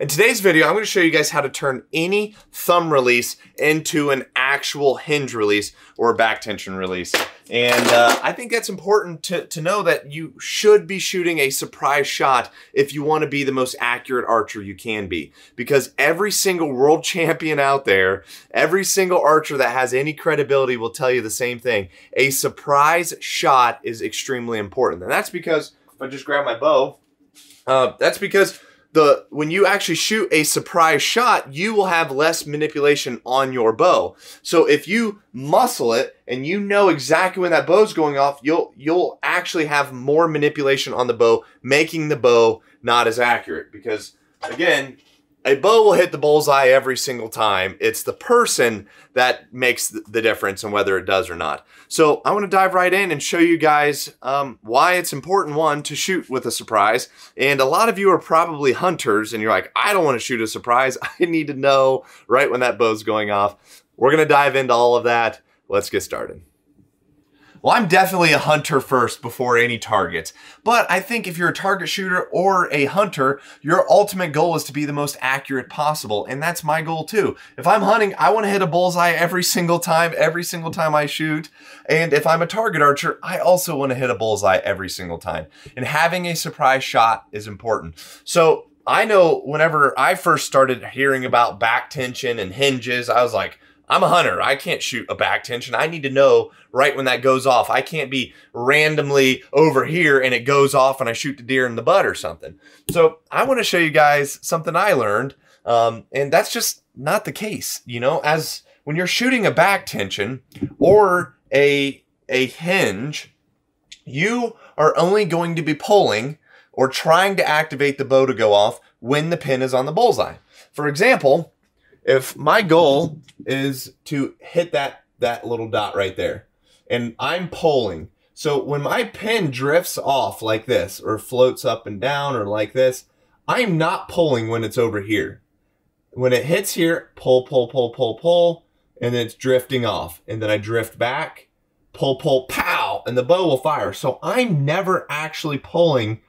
In today's video, I'm going to show you guys how to turn any thumb release into an actual hinge release or a back tension release. And I think that's important to know that you should be shooting a surprise shot if you want to be the most accurate archer you can be. Because every single world champion out there, every single archer that has any credibility will tell you the same thing. A surprise shot is extremely important. And that's because, if I just grab my bow, that's because when you actually shoot a surprise shot, you will have less manipulation on your bow. So if you muscle it and you know exactly when that bow's going off, you'll actually have more manipulation on the bow, making the bow not as accurate. Because again, a bow will hit the bullseye every single time. It's the person that makes the difference and whether it does or not. So I want to dive right in and show you guys why it's important, one, to shoot with a surprise. And a lot of you are probably hunters and you're like, I don't want to shoot a surprise. I need to know right when that bow's going off. We're going to dive into all of that. Let's get started. Well, I'm definitely a hunter first before any targets, but I think if you're a target shooter or a hunter, your ultimate goal is to be the most accurate possible, and that's my goal too. If I'm hunting, I want to hit a bullseye every single time I shoot, and if I'm a target archer, I also want to hit a bullseye every single time, and having a surprise shot is important. So I know whenever I first started hearing about back tension and hinges, I was like, I'm a hunter. I can't shoot a back tension. I need to know right when that goes off. I can't be randomly over here and it goes off and I shoot the deer in the butt or something. So I want to show you guys something I learned. And that's just not the case. You know, as when you're shooting a back tension or a hinge, you are only going to be pulling or trying to activate the bow to go off when the pin is on the bullseye. For example, if my goal is to hit that little dot right there and I'm pulling, so when my pin drifts off like this or floats up and down or like this, I'm not pulling when it's over here. When it hits here, pull, pull, pull, pull, pull, and then it's drifting off. And then I drift back, pull, pull, pow, and the bow will fire. So I'm never actually pulling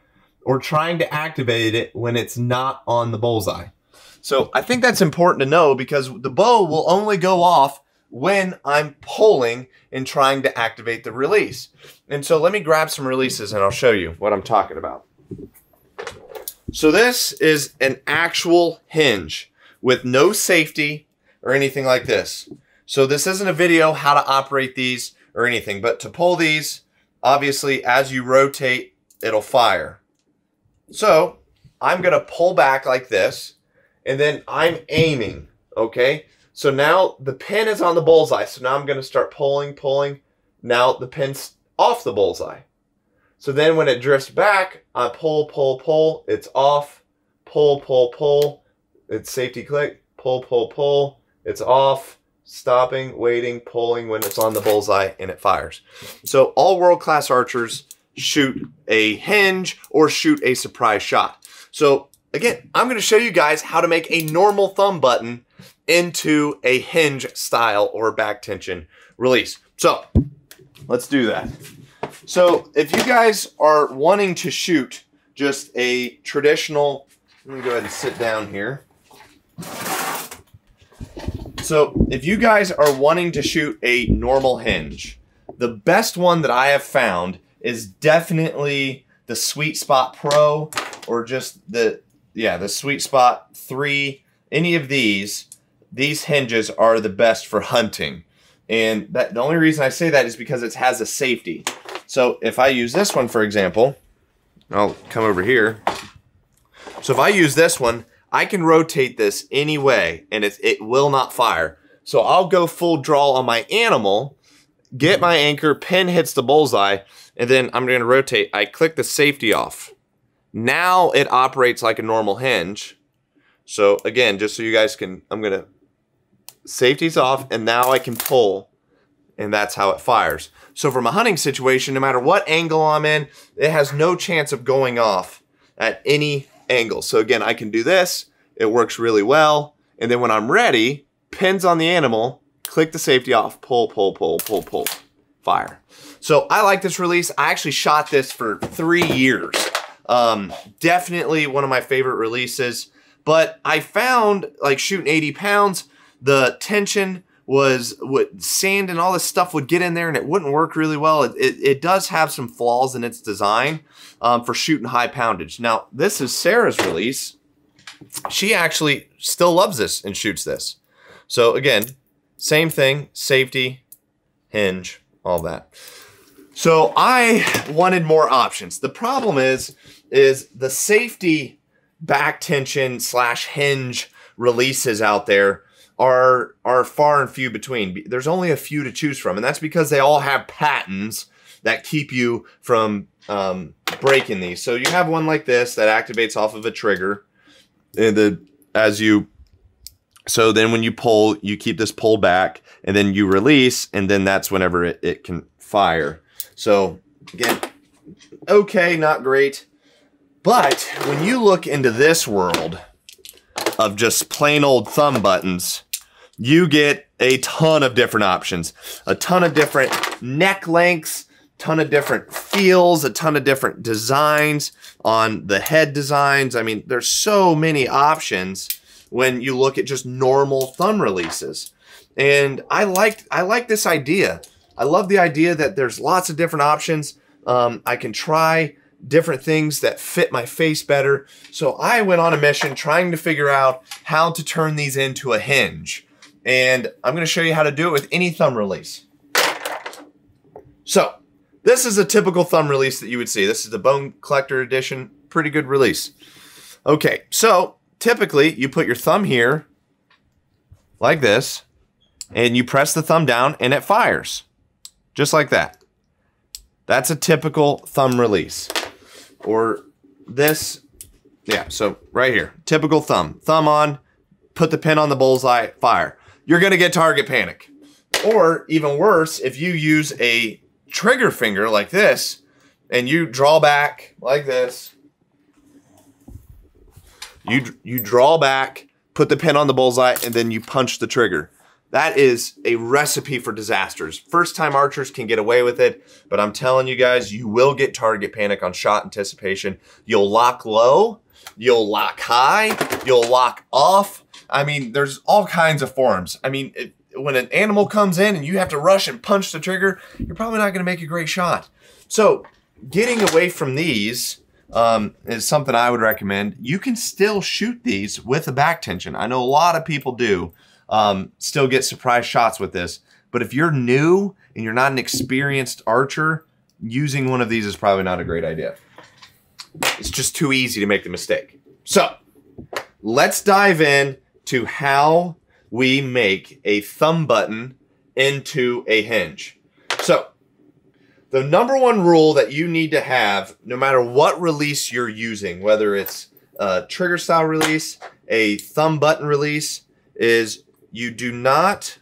or trying to activate it when it's not on the bullseye. So I think that's important to know because the bow will only go off when I'm pulling and trying to activate the release. And so let me grab some releases and I'll show you what I'm talking about. So this is an actual hinge with no safety or anything like this. So this isn't a video how to operate these or anything, but to pull these, obviously as you rotate, it'll fire. So I'm gonna pull back like this. And then I'm aiming, okay? So now the pin is on the bullseye. So now I'm gonna start pulling, pulling. Now the pin's off the bullseye. So then when it drifts back, I pull, pull, pull, it's off. Pull, pull, pull, it's safety click. Pull, pull, pull, it's off. Stopping, waiting, pulling when it's on the bullseye and it fires. So all world-class archers shoot a hinge or shoot a surprise shot. So again, I'm gonna show you guys how to make a normal thumb button into a hinge style or back tension release. So let's do that. So if you guys are wanting to shoot just a traditional, let me go ahead and sit down here. So if you guys are wanting to shoot a normal hinge, the best one that I have found is definitely the Sweet Spot Pro or just the Sweet Spot 3, any of these hinges are the best for hunting. And the only reason I say that is because it has a safety. So if I use this one, for example, I'll come over here. So if I use this one, I can rotate this any way and it will not fire. So I'll go full draw on my animal, get my anchor, pin hits the bullseye, and then I'm gonna rotate. I click the safety off. Now it operates like a normal hinge. So again, just so you guys can, I'm gonna, safety's off and now I can pull and that's how it fires. So from a hunting situation, no matter what angle I'm in, it has no chance of going off at any angle. So again, I can do this, it works really well. And then when I'm ready, pins on the animal, click the safety off, pull, pull, pull, pull, pull, fire. So I like this release. I actually shot this for 3 years. Definitely one of my favorite releases. But I found, like, shooting 80 pounds, the tension was what sand and all this stuff would get in there and it wouldn't work really well. It does have some flaws in its design for shooting high poundage. Now, this is Sarah's release. She actually still loves this and shoots this. So again, same thing, safety, hinge, all that. So I wanted more options. The problem is the safety back tension slash hinge releases out there are far and few between. There's only a few to choose from, and that's because they all have patents that keep you from breaking these. So you have one like this that activates off of a trigger. And so then when you pull, you keep this pull back and then you release, and then that's whenever it can fire. So again, okay, not great. But when you look into this world of just plain old thumb buttons, you get a ton of different options, a ton of different neck lengths, ton of different feels, a ton of different designs on the head designs. I mean, there's so many options when you look at just normal thumb releases. And I like this idea. I love the idea that there's lots of different options. I can try different things that fit my face better. So I went on a mission trying to figure out how to turn these into a hinge. And I'm gonna show you how to do it with any thumb release. So this is a typical thumb release that you would see. This is the Bone Collector Edition, pretty good release. Okay, so typically you put your thumb here like this and you press the thumb down and it fires, just like that. That's a typical thumb release. Or this, yeah, so right here, typical thumb on, put the pin on the bullseye, fire. You're gonna get target panic. Or even worse, if you use a trigger finger like this and you draw back like this, you draw back, put the pin on the bullseye, and then you punch the trigger. That is a recipe for disasters. First time archers can get away with it, but I'm telling you guys, you will get target panic on shot anticipation. You'll lock low, you'll lock high, you'll lock off. I mean, there's all kinds of forms. I mean, when an animal comes in and you have to rush and punch the trigger, you're probably not gonna make a great shot. So getting away from these is something I would recommend. You can still shoot these with a back tension. I know a lot of people do. Still get surprise shots with this. But if you're new and you're not an experienced archer, using one of these is probably not a great idea. It's just too easy to make the mistake. So let's dive in to how we make a thumb button into a hinge. So the number one rule that you need to have, no matter what release you're using, whether it's a trigger style release, a thumb button release, is you do not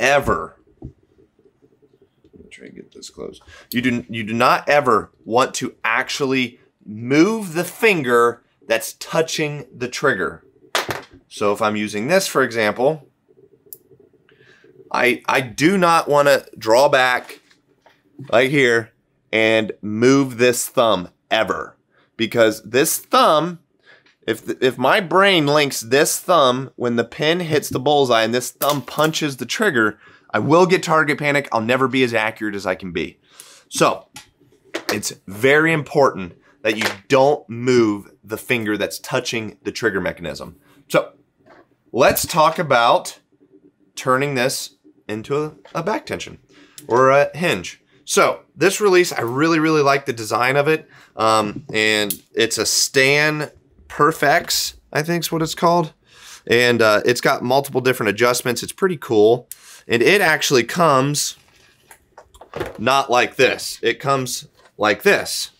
ever, try to get this close. You do not ever want to actually move the finger that's touching the trigger. So if I'm using this, for example, I do not want to draw back like here and move this thumb ever, because this thumb, if my brain links this thumb when the pin hits the bullseye and this thumb punches the trigger, I will get target panic. I'll never be as accurate as I can be. So it's very important that you don't move the finger that's touching the trigger mechanism. So let's talk about turning this into a back tension or a hinge. So this release, I really, really like the design of it. And it's a Stan Perfex, I think is what it's called. And it's got multiple different adjustments. It's pretty cool. And it actually comes not like this. It comes like this.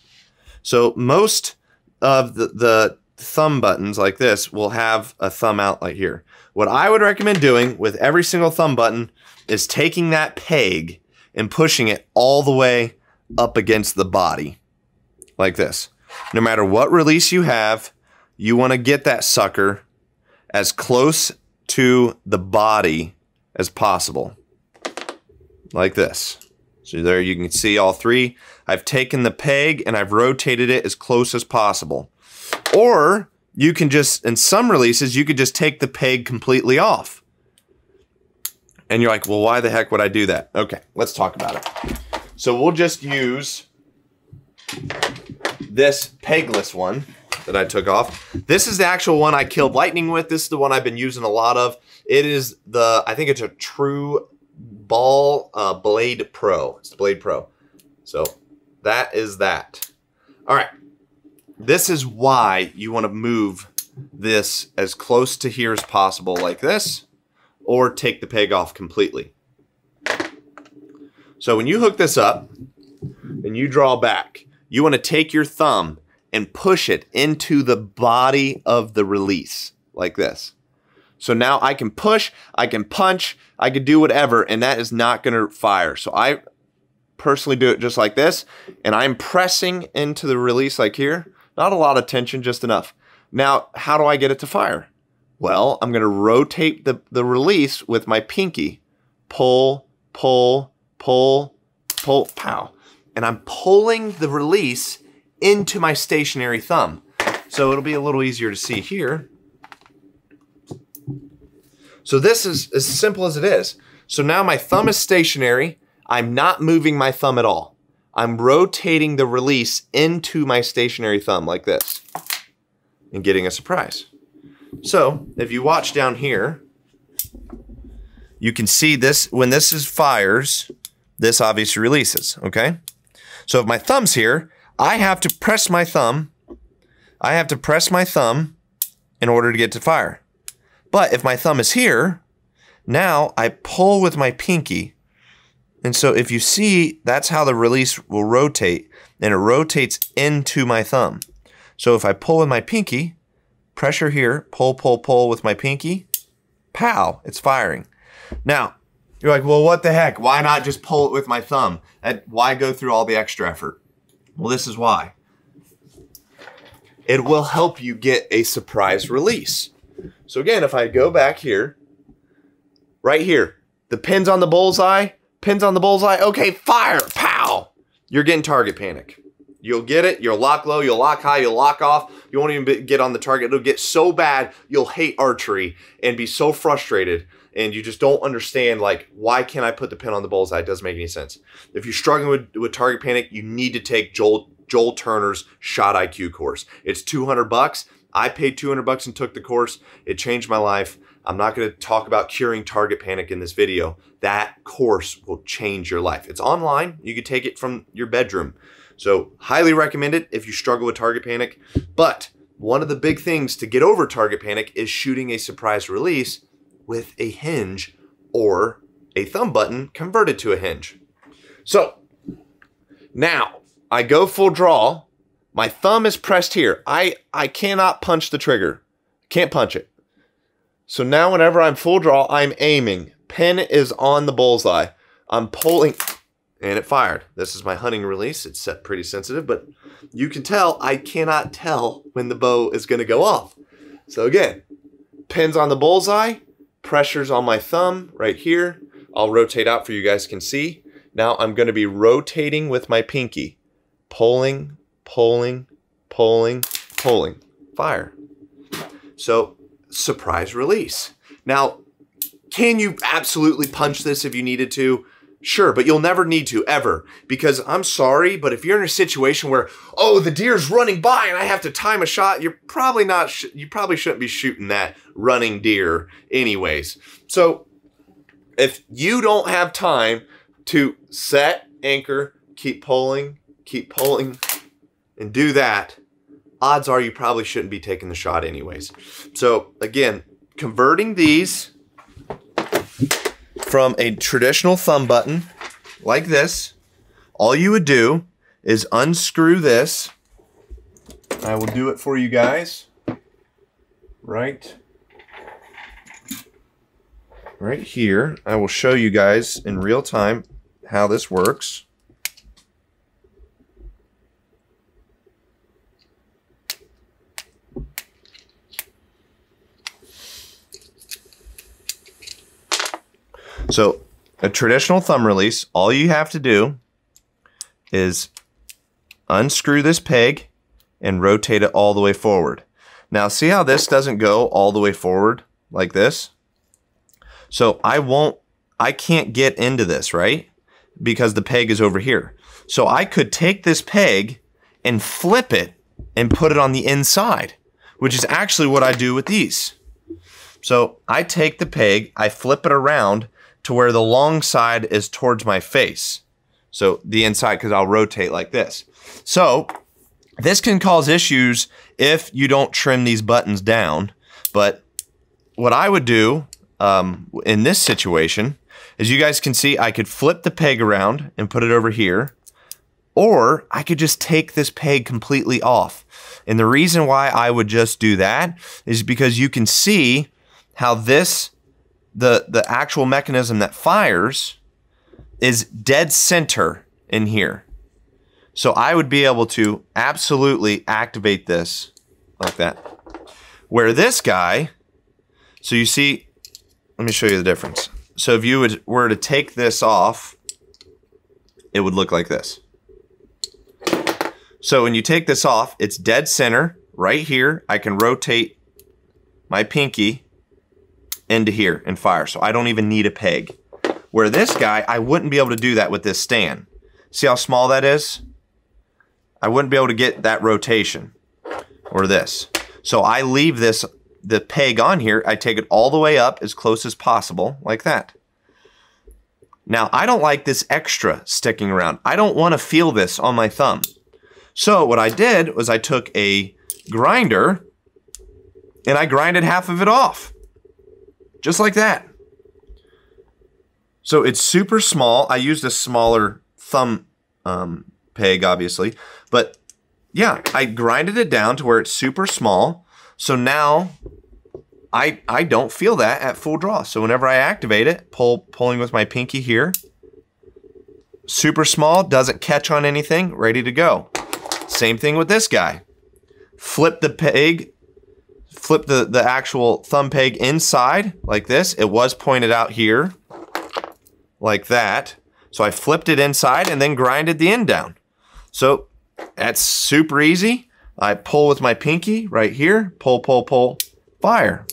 So most of the thumb buttons like this will have a thumb out like here. What I would recommend doing with every single thumb button is taking that peg and pushing it all the way up against the body like this. No matter what release you have, you want to get that sucker as close to the body as possible, like this. So there you can see all three. I've taken the peg and I've rotated it as close as possible. Or you can just, in some releases, you could just take the peg completely off. And you're like, well, why the heck would I do that? Okay, let's talk about it. So we'll just use this pegless one that I took off. This is the actual one I killed lightning with. This is the one I've been using a lot of. It is the, I think it's a TrueBall Blade Pro. It's the Blade Pro. So that is that. All right. This is why you want to move this as close to here as possible like this, or take the peg off completely. So when you hook this up and you draw back, you want to take your thumb and push it into the body of the release like this. So now I can push, I can punch, I can do whatever, and that is not going to fire. So I personally do it just like this, and I'm pressing into the release like here. Not a lot of tension, just enough. Now, how do I get it to fire? Well, I'm going to rotate the release with my pinky. Pull, pull, pull, pull, pow. And I'm pulling the release into my stationary thumb. So it'll be a little easier to see here. So this is as simple as it is. So now my thumb is stationary. I'm not moving my thumb at all. I'm rotating the release into my stationary thumb like this and getting a surprise. So if you watch down here, you can see this, when this is fires, this obviously releases, okay? So if my thumb's here, I have to press my thumb. I have to press my thumb in order to get to fire. But if my thumb is here, now I pull with my pinky. And so if you see, that's how the release will rotate, and it rotates into my thumb. So if I pull with my pinky, pressure here, pull, pull, pull with my pinky, pow, it's firing. Now, you're like, well, what the heck? Why not just pull it with my thumb? Why go through all the extra effort? Well, this is why. It will help you get a surprise release. So again, if I go back here, right here, the pin's on the bullseye, pin's on the bullseye, okay, fire, pow! You're getting target panic. You'll get it, you'll lock low, you'll lock high, you'll lock off, you won't even get on the target. It'll get so bad, you'll hate archery and be so frustrated, and you just don't understand, like, why can't I put the pin on the bullseye? It doesn't make any sense. If you're struggling with target panic, you need to take Joel Turner's Shot IQ course. It's $200. I paid $200 and took the course. It changed my life. I'm not going to talk about curing target panic in this video. That course will change your life. It's online. You can take it from your bedroom. So highly recommend it if you struggle with target panic. But one of the big things to get over target panic is shooting a surprise release with a hinge or a thumb button converted to a hinge. So now I go full draw. My thumb is pressed here. I cannot punch the trigger. Can't punch it. So now whenever I'm full draw, I'm aiming. Pin is on the bullseye. I'm pulling, and it fired. This is my hunting release. It's set pretty sensitive, but you can tell I cannot tell when the bow is going to go off. So again, pin's on the bullseye, pressure's on my thumb right here. I'll rotate out for you guys can see. Now I'm going to be rotating with my pinky. Pulling, pulling, pulling, pulling. Fire. So surprise release. Now, can you absolutely punch this if you needed to? Sure, but you'll never need to, ever. Because I'm sorry, but if you're in a situation where, oh, the deer's running by and I have to time a shot, you're probably not, you probably shouldn't be shooting that running deer anyways. So if you don't have time to set, anchor, keep pulling, and do that, odds are you probably shouldn't be taking the shot anyways. So again, converting these from a traditional thumb button like this, all you would do is unscrew this. I will do it for you guys right here. I will show you guys in real time how this works. So a traditional thumb release, all you have to do is unscrew this peg and rotate it all the way forward. Now see how this doesn't go all the way forward like this? So I can't get into this, right? Because the peg is over here. So I could take this peg and flip it and put it on the inside, which is actually what I do with these. So I take the peg, I flip it around to where the long side is towards my face. So the inside, because I'll rotate like this. So this can cause issues if you don't trim these buttons down. But what I would do in this situation, as you guys can see, I could flip the peg around and put it over here, or I could just take this peg completely off. And the reason why I would just do that is because you can see how this, the actual mechanism that fires is dead center in here. So I would be able to absolutely activate this like that. Where this guy, so you see, let me show you the difference. So if you were to take this off, it would look like this. So when you take this off, it's dead center right here. I can rotate my pinky into here and fire. So I don't even need a peg. Where this guy, I wouldn't be able to do that with this stand. See how small that is? I wouldn't be able to get that rotation or this. So I leave this, the peg on here, I take it all the way up as close as possible like that. Now I don't like this extra sticking around. I don't want to feel this on my thumb. So what I did was I took a grinder and I grinded half of it off. Just like that. So it's super small. I used a smaller thumb peg, obviously, but yeah, I grinded it down to where it's super small. So now I don't feel that at full draw. So whenever I activate it, pulling with my pinky here, super small, doesn't catch on anything, ready to go. Same thing with this guy. Flip the peg, flip the actual thumb peg inside like this. It was pointed out here like that. So I flipped it inside and then grinded the end down. So that's super easy. I pull with my pinky right here, pull, pull, pull, fire.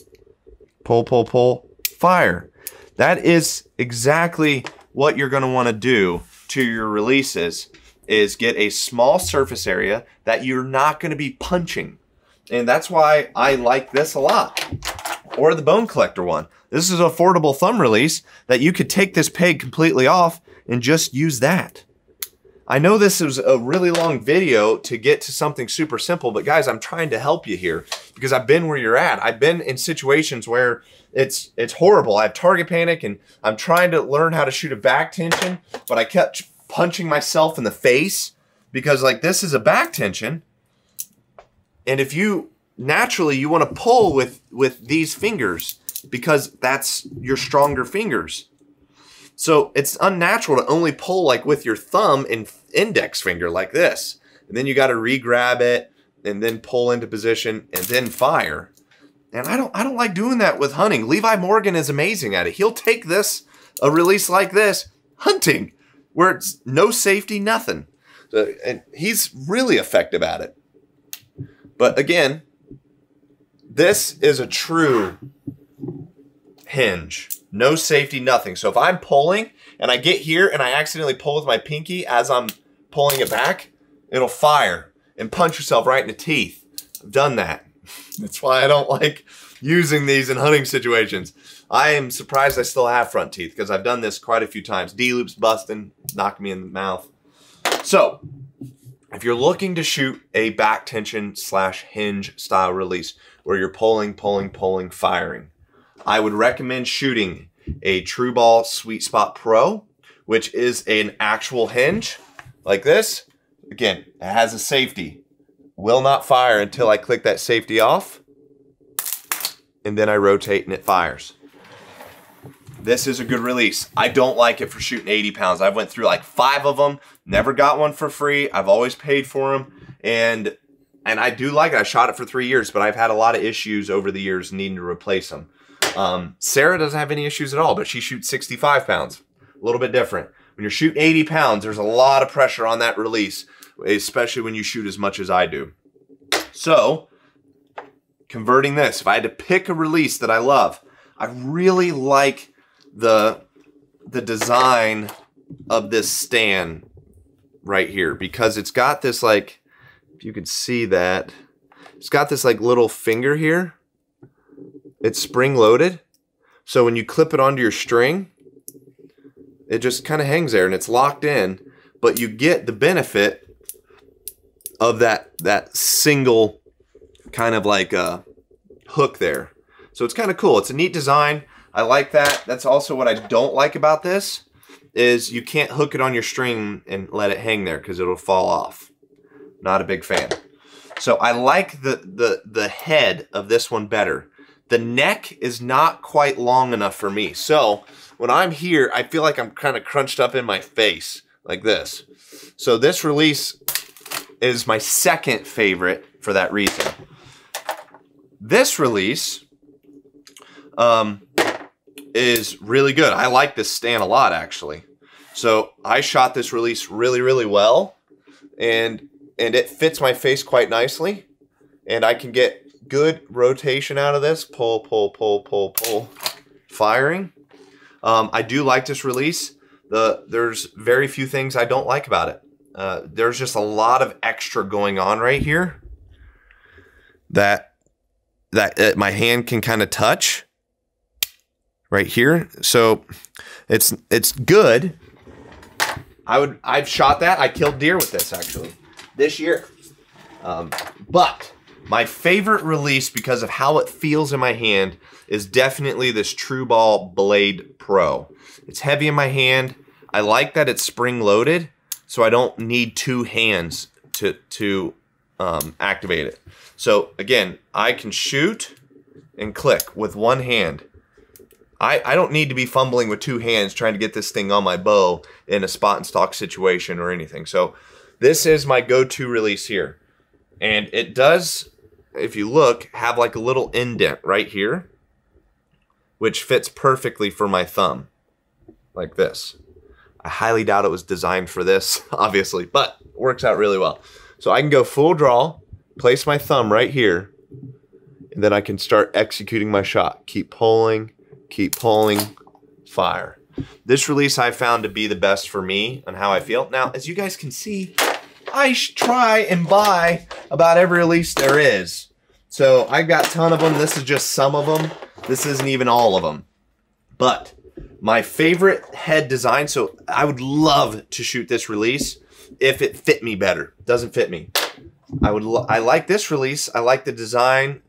Pull, pull, pull, fire. That is exactly what you're gonna wanna do to your releases, is get a small surface area that you're not gonna be punching. And that's why I like this a lot, or the Bone Collector one. This is an affordable thumb release that you could take this peg completely off and just use that. I know this was a really long video to get to something super simple, but guys, I'm trying to help you here because I've been where you're at. I've been in situations where it's horrible. I have target panic and I'm trying to learn how to shoot a back tension, but I kept punching myself in the face because like this is a back tension. And if you naturally, you want to pull with these fingers because that's your stronger fingers. So it's unnatural to only pull like with your thumb and index finger like this. And then you got to re-grab it and then pull into position and then fire. And I don't like doing that with hunting. Levi Morgan is amazing at it. He'll take this, a release like this, hunting, where it's no safety, nothing. So, and he's really effective at it. But again, this is a true hinge. No safety, nothing. So if I'm pulling and I get here and I accidentally pull with my pinky as I'm pulling it back, it'll fire and punch yourself right in the teeth. I've done that. That's why I don't like using these in hunting situations. I am surprised I still have front teeth because I've done this quite a few times. D-loops busting, knocked me in the mouth. So if you're looking to shoot a back tension / hinge style release where you're pulling, pulling, pulling, firing, I would recommend shooting a TrueBall Sweet Spot Pro, which is an actual hinge like this. Again, it has a safety. Will not fire until I click that safety off, and then I rotate and it fires. This is a good release. I don't like it for shooting 80 pounds. I went through like 5 of them, never got one for free. I've always paid for them, and I do like it. I shot it for 3 years, but I've had a lot of issues over the years needing to replace them. Sarah doesn't have any issues at all, but she shoots 65 pounds, a little bit different. When you're shooting 80 pounds, there's a lot of pressure on that release, especially when you shoot as much as I do. So converting this, if I had to pick a release that I love, I really like the design of this stand right here, because it's got this, like, if you could see that, it's got this like little finger here. It's spring loaded. So when you clip it onto your string, it just kind of hangs there and it's locked in, but you get the benefit of that single kind of like hook there. So it's kind of cool. It's a neat design. I like that. That's also what I don't like about this is you can't hook it on your string and let it hang there because it'll fall off. Not a big fan. So I like the head of this one better. The neck is not quite long enough for me. So when I'm here, I feel like I'm kind of crunched up in my face like this. So this release is my second favorite for that reason. This release is really good. I like this stand a lot, actually. So I shot this release really, really well, and it fits my face quite nicely, and I can get good rotation out of this, pull, pull, pull, pull, pull, firing. I do like this release. There's very few things I don't like about it. There's just a lot of extra going on right here that my hand can kind of touch right here. So it's good. I've shot that. I killed deer with this actually this year. But my favorite release, because of how it feels in my hand, is definitely this TrueBall Blade Pro. It's heavy in my hand. I like that it's spring loaded, so I don't need two hands to activate it. So again, I can shoot and click with one hand. I don't need to be fumbling with two hands trying to get this thing on my bow in a spot and stock situation or anything. So this is my go-to release here. And it does, if you look, have like a little indent right here, which fits perfectly for my thumb, like this. I highly doubt it was designed for this, obviously, but it works out really well. So I can go full draw, place my thumb right here, and then I can start executing my shot. Keep pulling, fire. This release I found to be the best for me on how I feel. Now, as you guys can see, I try and buy about every release there is. So I've got a ton of them. This is just some of them. This isn't even all of them. But my favorite head design, so I would love to shoot this release if it fit me better. It doesn't fit me. I like this release. I like the design,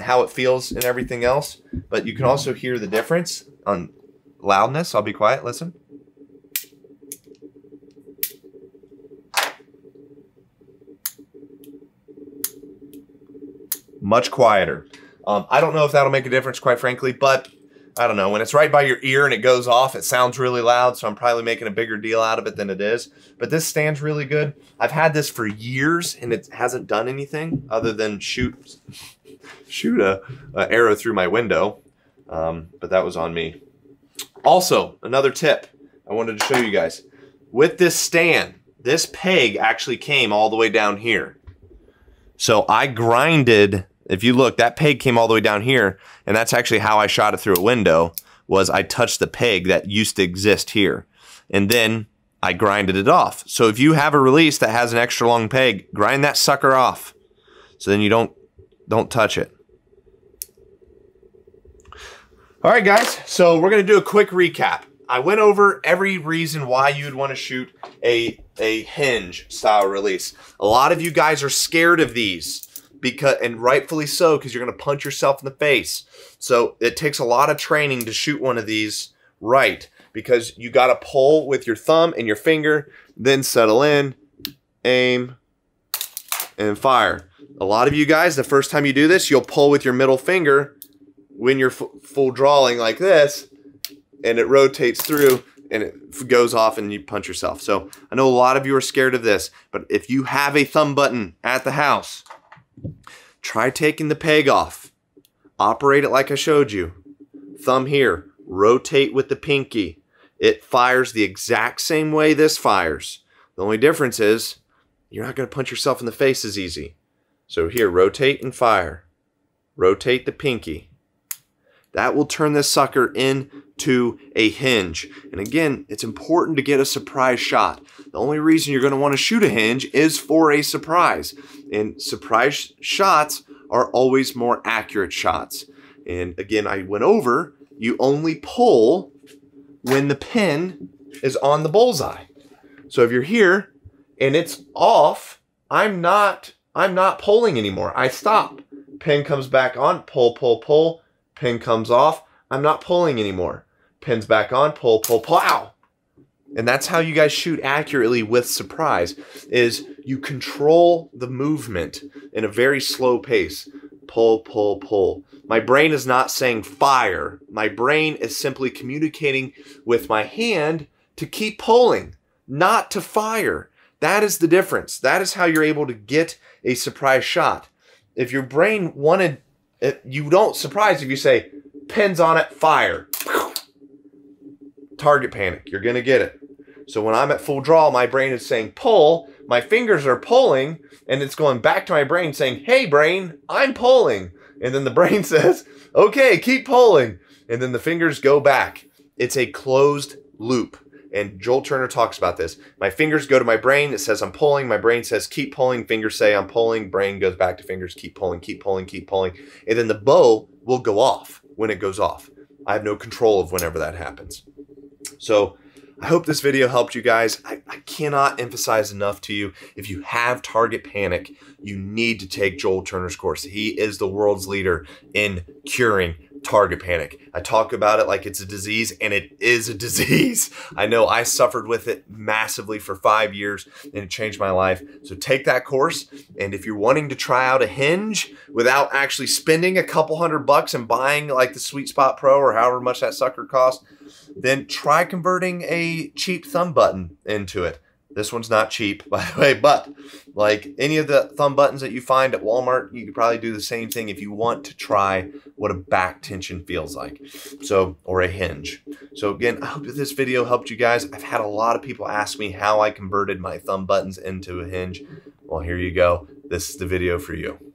how it feels and everything else, but you can also hear the difference on loudness. I'll be quiet, listen. Much quieter. I don't know if that'll make a difference, quite frankly, but I don't know. When it's right by your ear and it goes off, it sounds really loud, so I'm probably making a bigger deal out of it than it is. But this stand's really good. I've had this for years, and it hasn't done anything other than shoot a arrow through my window, but that was on me. Also, another tip I wanted to show you guys. With this stand, this peg actually came all the way down here. So I grinded. If you look, that peg came all the way down here, and that's actually how I shot it through a window, was I touched the peg that used to exist here, and then I grinded it off. So if you have a release that has an extra long peg, grind that sucker off, so then you don't touch it. All right, guys, so we're going to do a quick recap. I went over every reason why you'd want to shoot a hinge style release. A lot of you guys are scared of these, and rightfully so, because you're going to punch yourself in the face. So it takes a lot of training to shoot one of these right, because you got to pull with your thumb and your finger, then settle in, aim, and fire. A lot of you guys, the first time you do this, you'll pull with your middle finger when you're full drawing like this, and it rotates through and it goes off and you punch yourself. So I know a lot of you are scared of this, but if you have a thumb button at the house, try taking the peg off. Operate it like I showed you. Thumb here, rotate with the pinky. It fires the exact same way this fires. The only difference is you're not going to punch yourself in the face as easy. So here, rotate and fire. rotate the pinky. That will turn this sucker into a hinge. And again, it's important to get a surprise shot. The only reason you're gonna wanna shoot a hinge is for a surprise. And surprise shots are always more accurate shots. And again, I went over, you only pull when the pin is on the bullseye. So if you're here and it's off, I'm not pulling anymore. I stop. Pin comes back on, pull, pull, pull. Pin comes off, I'm not pulling anymore. Pin's back on, pull, pull, plow. And that's how you guys shoot accurately with surprise, is you control the movement in a very slow pace. Pull, pull, pull. My brain is not saying fire. My brain is simply communicating with my hand to keep pulling, not to fire. That is the difference. That is how you're able to get a surprise shot. If your brain wanted, you don't surprise if you say, pins on it, fire. Target panic, you're gonna get it. So when I'm at full draw, my brain is saying pull, my fingers are pulling, and it's going back to my brain saying, hey brain, I'm pulling. And then the brain says, okay, keep pulling. And then the fingers go back. It's a closed loop. And Joel Turner talks about this. My fingers go to my brain, it says I'm pulling, my brain says keep pulling, fingers say I'm pulling, brain goes back to fingers, keep pulling, keep pulling, keep pulling. And then the bow will go off when it goes off. I have no control of whenever that happens. So I hope this video helped you guys. I cannot emphasize enough to you, if you have target panic, you need to take Joel Turner's course. He is the world's leader in curing target panic. I talk about it like it's a disease, and it is a disease. I know I suffered with it massively for 5 years, and it changed my life. So take that course, and if you're wanting to try out a hinge without actually spending a couple $100 and buying like the Sweet Spot Pro or however much that sucker costs, then try converting a cheap thumb button into it. This one's not cheap, by the way, but like any of the thumb buttons that you find at Walmart, you could probably do the same thing if you want to try what a back tension feels like, so, or a hinge. So again, I hope that this video helped you guys. I've had a lot of people ask me how I converted my thumb buttons into a hinge. Well, here you go. This is the video for you.